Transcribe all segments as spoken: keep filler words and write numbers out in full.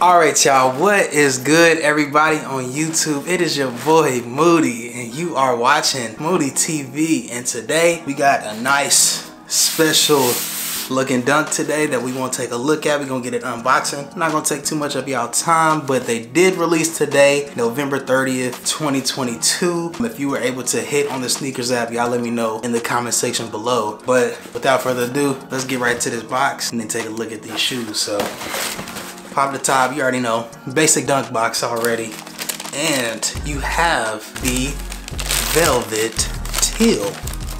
All right, y'all, what is good, everybody on YouTube? It is your boy Moody and you are watching Moody T V, and today we got a nice special looking dunk today that we want to take a look at. We're gonna get it unboxing. I'm not gonna take too much of y'all time, but they did release today, November thirtieth twenty twenty-two. If you were able to hit on the SNKRS app, y'all let me know in the comment section below. But without further ado, let's get right to this box and then take a look at these shoes. So pop the top, you already know, basic dunk box already, and you have the Velvet Teal.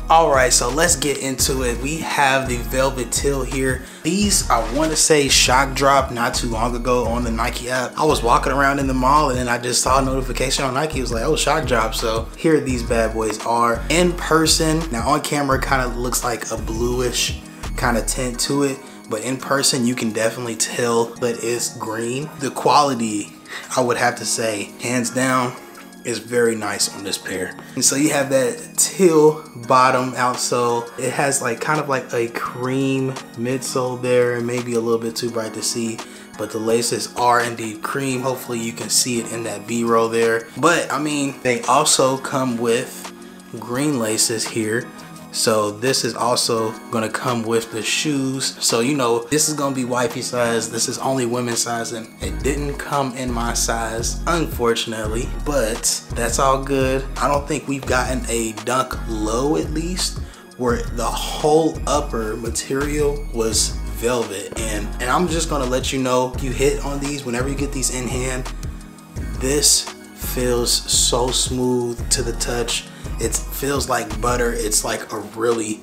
Alright, so let's get into it. We have the Velvet Teal here. These, I want to say, shock dropped not too long ago on the Nike app. I was walking around in the mall and then I just saw a notification on Nike. It was like, oh, shock drop. So here these bad boys are in person. Now on camera, kind of looks like a bluish kind of tint to it, but in person, you can definitely tell that it's green. The quality, I would have to say, hands down, is very nice on this pair. And so you have that teal bottom outsole. It has like kind of like a cream midsole there, and maybe a little bit too bright to see, but the laces are indeed cream. Hopefully you can see it in that B-roll there. But I mean, they also come with green laces here. So this is also gonna come with the shoes. So you know, this is gonna be wifey size. This is only women's size, and it didn't come in my size, unfortunately, but that's all good. I don't think we've gotten a Dunk Low, at least, where the whole upper material was velvet. And, and I'm just gonna let you know, if you hit on these, whenever you get these in hand, this feels so smooth to the touch. It feels like butter. It's like a really,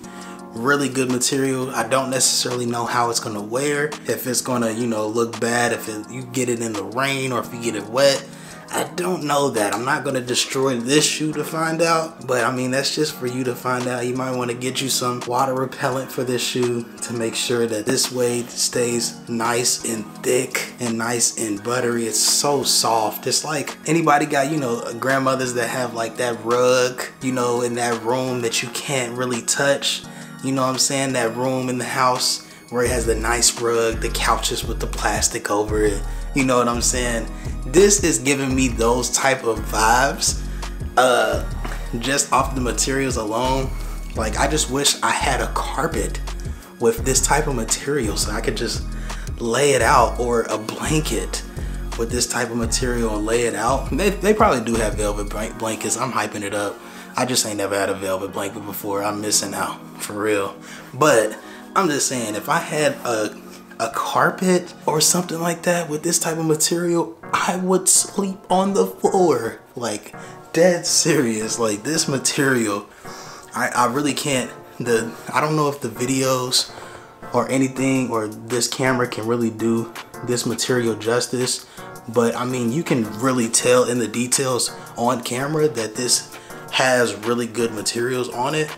really good material. I don't necessarily know how it's gonna wear, if it's gonna, you know, look bad if it, you get it in the rain or if you get it wet. I don't know that. I'm not gonna destroy this shoe to find out, but I mean, that's just for you to find out. You might wanna get you some water repellent for this shoe to make sure that this way stays nice and thick and nice and buttery. It's so soft. It's like, anybody got, you know, grandmothers that have like that rug, you know, in that room that you can't really touch. You know what I'm saying? That room in the house where it has the nice rug, the couches with the plastic over it. You know what I'm saying? This is giving me those type of vibes, uh, just off the materials alone. Like, I just wish I had a carpet with this type of material so I could just lay it out, or a blanket with this type of material and lay it out. They, they probably do have velvet blankets. I'm hyping it up. I just ain't never had a velvet blanket before. I'm missing out, for real. But I'm just saying, if I had a, a carpet or something like that with this type of material, I would sleep on the floor. Like, dead serious. Like, this material, I, I really can't, the, I don't know if the videos or anything or this camera can really do this material justice, but I mean, you can really tell in the details on camera that this has really good materials on it.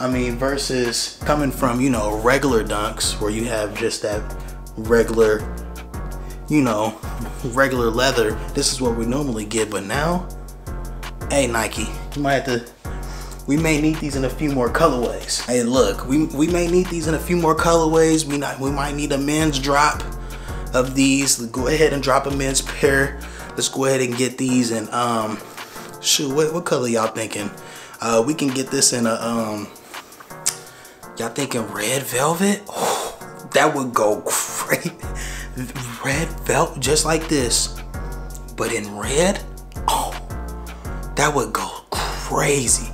I mean, versus coming from, you know, regular dunks where you have just that regular, you know, regular leather. This is what we normally get, but now, hey, Nike, you might have to, we may need these in a few more colorways. Hey, look, we, we may need these in a few more colorways. We, not, we might need a men's drop of these. Go ahead and drop a men's pair. Let's go ahead and get these. And, um, shoot, what, what color y'all thinking? Uh, we can get this in a, um, y'all thinking red velvet? Oh, that would go great. Red velvet, just like this, but in red? Oh, that would go crazy.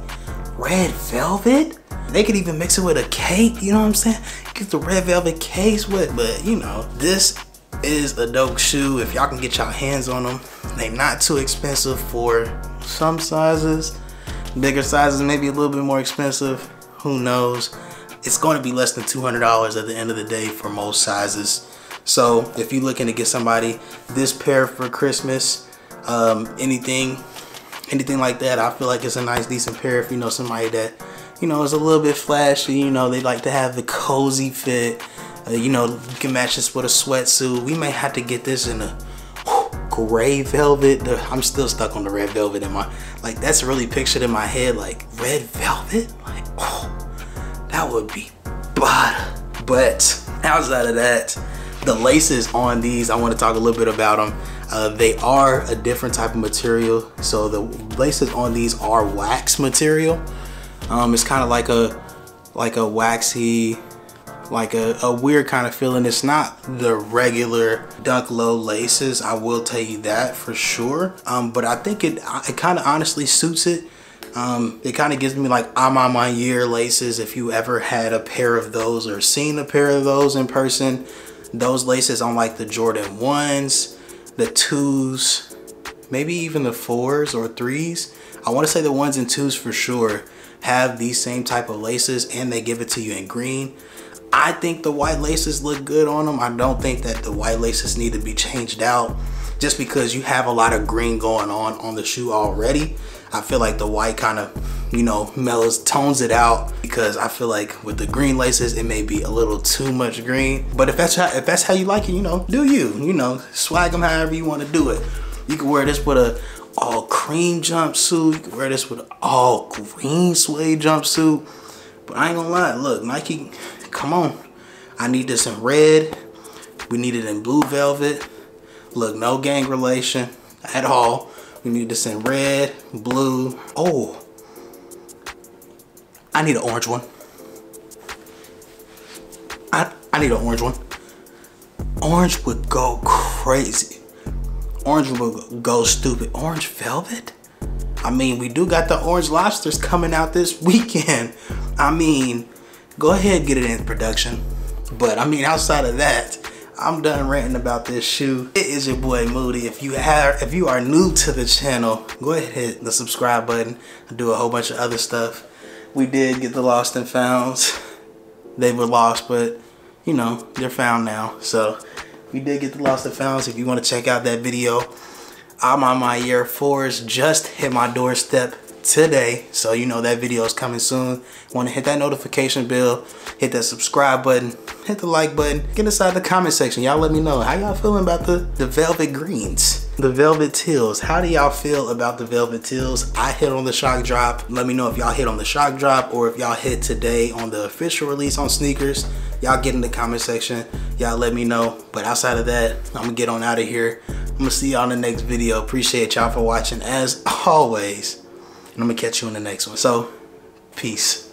Red velvet? They could even mix it with a cake, you know what I'm saying? Get the red velvet case with, but you know, this is a dope shoe. If y'all can get y'all hands on them, they're not too expensive for some sizes. Bigger sizes, maybe a little bit more expensive, who knows? It's going to be less than two hundred dollars at the end of the day for most sizes. So if you're looking to get somebody this pair for Christmas, um, anything, anything like that, I feel like it's a nice, decent pair if you know somebody that, you know, is a little bit flashy, you know, they like to have the cozy fit. Uh, you know, you can match this with a sweatsuit. We may have to get this in a gray velvet. I'm still stuck on the red velvet in my, like, that's really pictured in my head, like red velvet, like, oh, that would be bada. But outside of that, The laces on these, I want to talk a little bit about them. Uh, they are a different type of material. So the laces on these are wax material. Um, it's kind of like a like a waxy, like a, a weird kind of feeling. It's not the regular Dunk Low laces, I will tell you that for sure. Um, but I think it it kind of honestly suits it. Um, it kind of gives me like I'm on my year laces. If you ever had a pair of those or seen a pair of those in person, those laces on like the Jordan ones, the twos, maybe even the fours or threes. I want to say the ones and twos for sure have these same type of laces, and they give it to you in green. I think the white laces look good on them. I don't think that the white laces need to be changed out just because you have a lot of green going on on the shoe already. I feel like the white kind of, you know, mellows, tones it out, because I feel like with the green laces, it may be a little too much green. But if that's how, if that's how you like it, you know, do you, you know, swag them however you want to do it. You can wear this with a all cream jumpsuit. You can wear this with an all green suede jumpsuit. But I ain't gonna lie, look, Nike, come on. I need this in red. We need it in blue velvet. Look, no gang relation at all. We need this in red, blue. Oh, I need an orange one. I, I need an orange one. Orange would go crazy. Orange would go stupid. Orange velvet? I mean, we do got the Orange Lobsters coming out this weekend. I mean, go ahead and get it in production. But I mean, outside of that, I'm done ranting about this shoe. It is your boy Moody. If you have, if you are new to the channel, go ahead and hit the subscribe button. I do a whole bunch of other stuff. We did get the lost and founds. They were lost, but you know, they're found now. So we did get the lost and founds. If you want to check out that video, I'm on my year fours. Just hit my doorstep today, so you know that video is coming soon. Want to hit that notification bell, hit that subscribe button, hit the like button. Get inside the comment section, y'all. Let me know how y'all feeling about the the velvet greens, the velvet teals. How do y'all feel about the velvet teals? I hit on the shock drop. Let me know if y'all hit on the shock drop, or if y'all hit today on the official release on sneakers. Y'all get in the comment section, y'all let me know. But outside of that, I'm gonna get on out of here. I'm gonna see y'all in the next video. Appreciate y'all for watching as always. And I'm gonna catch you in the next one. So, peace.